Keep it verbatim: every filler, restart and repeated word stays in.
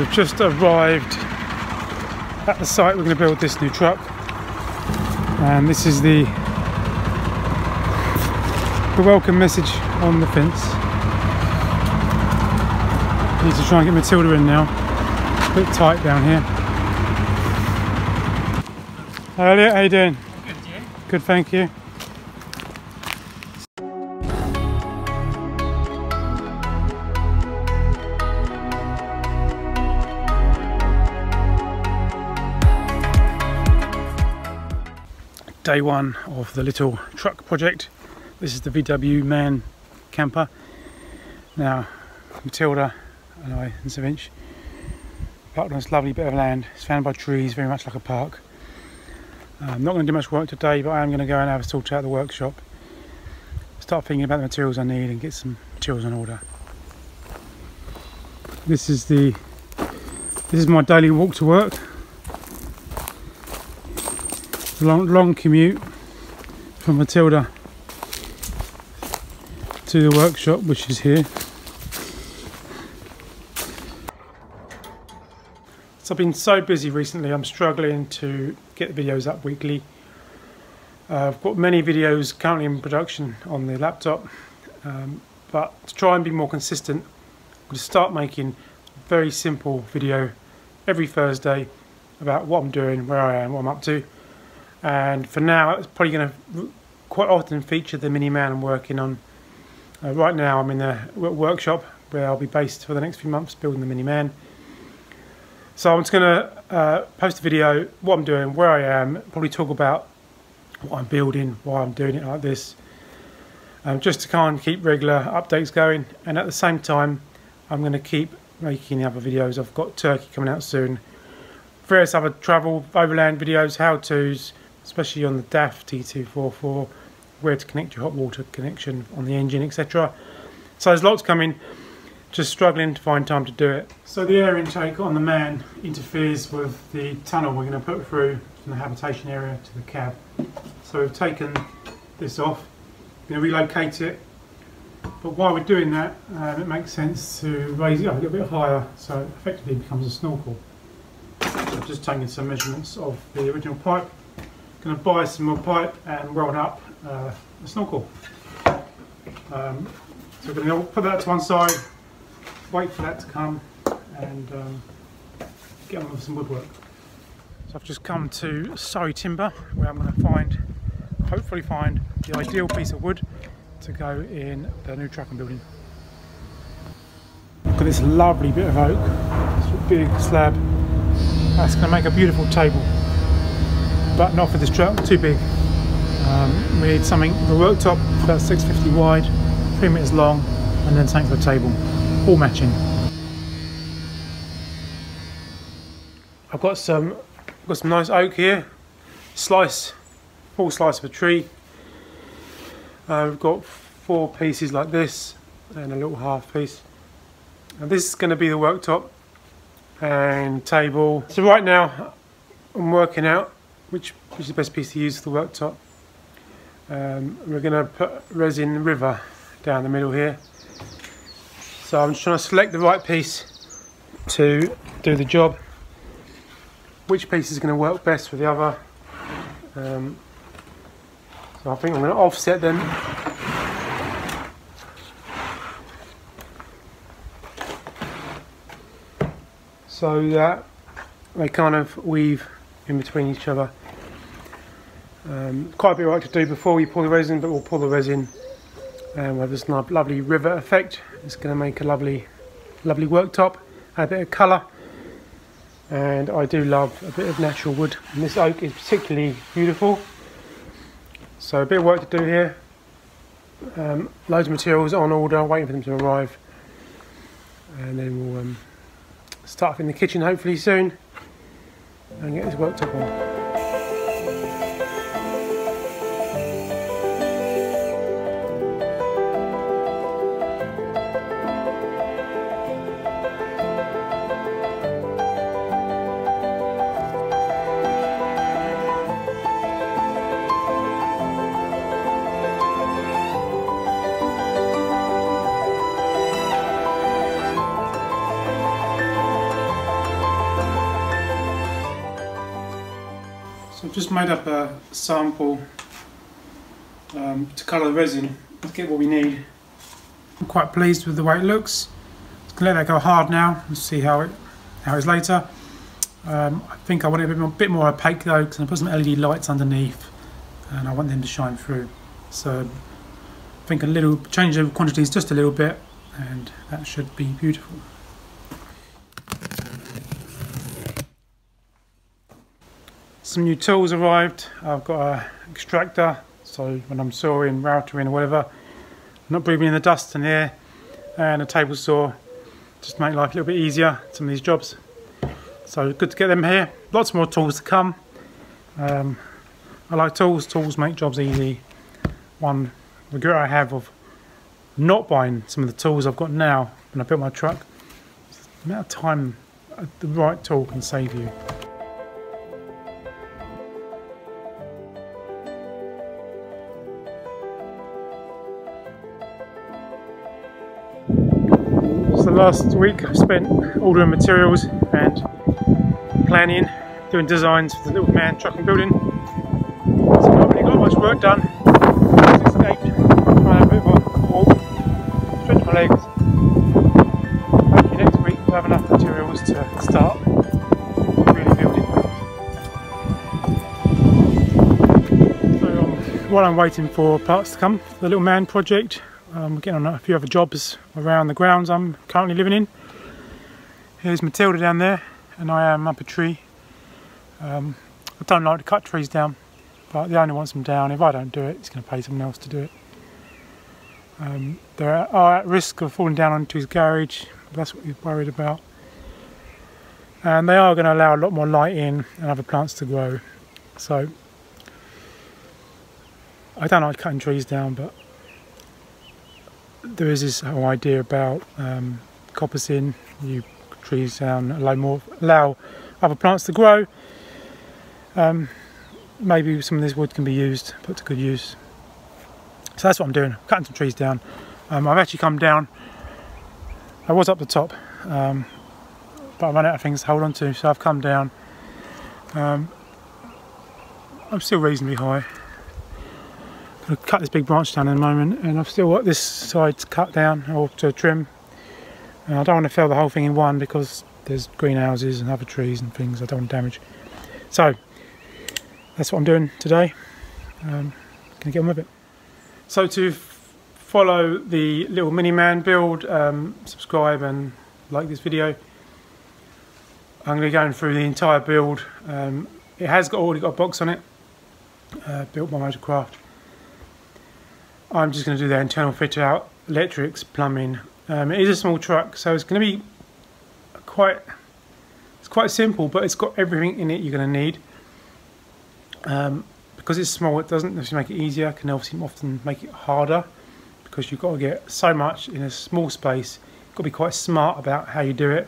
We've just arrived at the site we're going to build this new truck, and this is the the welcome message on the fence. I need to try and get Matilda in now. A bit tight down here. Hi Elliot, how you doing? Good, you? Good, thank you. Day one of the little truck project. This is the V W MAN camper. Now Matilda and I and Savinch parked on this lovely bit of land. It's found by trees, very much like a park. I'm um, not going to do much work today, but I am going to go and have a sort out the workshop, start thinking about the materials I need and get some materials in order. This is the this is my daily walk to work. Long, long commute from Matilda to the workshop, which is here. So I've been so busy recently, I'm struggling to get the videos up weekly. Uh, I've got many videos currently in production on the laptop, um, but to try and be more consistent, I'm going to start making a very simple video every Thursday about what I'm doing, where I am, what I'm up to. And for now, it's probably going to quite often feature the mini man I'm working on. Uh, right now, I'm in the workshop where I'll be based for the next few months building the mini man. So I'm just going to uh, post a video, what I'm doing, where I am, probably talk about what I'm building, why I'm doing it like this, um, just to kind of keep regular updates going. And at the same time, I'm going to keep making other videos. I've got Turkey coming out soon, various other travel, overland videos, how-tos, especially on the D A F T two four four, where to connect your hot water connection on the engine, et cetera. So there's lots coming, just struggling to find time to do it. So the air intake on the MAN interferes with the tunnel we're going to put through from the habitation area to the cab. So we've taken this off, we're going to relocate it, but while we're doing that, um, it makes sense to raise it up a little bit higher so it effectively becomes a snorkel. So I've just taken some measurements of the original pipe. Going to buy some more pipe and weld up uh, a snorkel. Um, so we're going to put that to one side, wait for that to come, and um, get on with some woodwork. So I've just come to Surrey Timber, where I'm going to find, hopefully find, the ideal piece of wood to go in the new truck I'm building. Look at this lovely bit of oak, this big slab. That's going to make a beautiful table, but not for this truck, too big. Um, we need something for the worktop, about six fifty wide, three metres long, and then something for the table, all matching. I've got some, got some nice oak here, slice, full slice of a tree. Uh, we've got four pieces like this, and a little half piece. Now this is going to be the worktop and table. So right now I'm working out Which, which is the best piece to use for the worktop. Um, we're going to put resin river down the middle here. So I'm just trying to select the right piece to do the job. Which piece is going to work best for the other. Um, so I think I'm going to offset them. So that they kind of weave in between each other. Um, quite a bit of work to do before you pour the resin, but we'll pour the resin and we'll have this lovely river effect. It's going to make a lovely, lovely worktop, add a bit of colour, and I do love a bit of natural wood, and this oak is particularly beautiful. So a bit of work to do here. Um, loads of materials on order, waiting for them to arrive, and then we'll um, start up in the kitchen hopefully soon and get this worktop on. I've just made up a sample um, to colour the resin to get what we need. I'm quite pleased with the way it looks. I'm going to let that go hard now and see how it how it's later. Um, I think I want it a bit more, bit more opaque though, because I put some L E D lights underneath and I want them to shine through. So I think a little change of quantities just a little bit and that should be beautiful. Some new tools arrived. I've got an extractor, so when I'm sawing, routering or whatever, I'm not breathing in the dust in here, and a table saw, just to make life a little bit easier, some of these jobs. So good to get them here. Lots more tools to come. Um, I like tools, tools make jobs easy. One regret I have of not buying some of the tools I've got now when I built my truck, the amount of time the right tool can save you. Last week I spent ordering materials and planning, doing designs for the little MAN truck and building. So I haven't really got much work done. I've escaped. I'm trying to move on, walk, stretch my legs. Hopefully next week we'll have enough materials to start really building. So um, while I'm waiting for parts to come for the little MAN project, I'm um, getting on a few other jobs around the grounds I'm currently living in. Here's Matilda down there, and I am up a tree. Um, I don't like to cut trees down, but the owner wants them down. If I don't do it, it's going to pay someone else to do it. Um, they are at risk of falling down onto his garage, but that's what he's worried about. And they are going to allow a lot more light in and other plants to grow. So I don't like cutting trees down, but there is this whole idea about um, coppicing, you trees down, allow, more, allow other plants to grow. Um, maybe some of this wood can be used, put to good use. So that's what I'm doing, cutting some trees down. Um, I've actually come down, I was up the top, um, but I ran out of things to hold on to, so I've come down. Um, I'm still reasonably high. I'll cut this big branch down in a moment, and I've still got this side to cut down or to trim, and I don't want to fell the whole thing in one because there's greenhouses and other trees and things I don't want to damage. So that's what I'm doing today. Um, gonna get on with it. So to follow the little mini MAN build, um, subscribe and like this video. I'm gonna be going through the entire build. Um, it has got, already got a box on it, uh, built by Motorcraft. I'm just going to do their internal fit out, electrics, plumbing. Um, it is a small truck, so it's going to be quite, it's quite simple, but it's got everything in it you're going to need. Um, because it's small, it doesn't obviously make it easier, it can obviously often make it harder, because you've got to get so much in a small space. You've got to be quite smart about how you do it.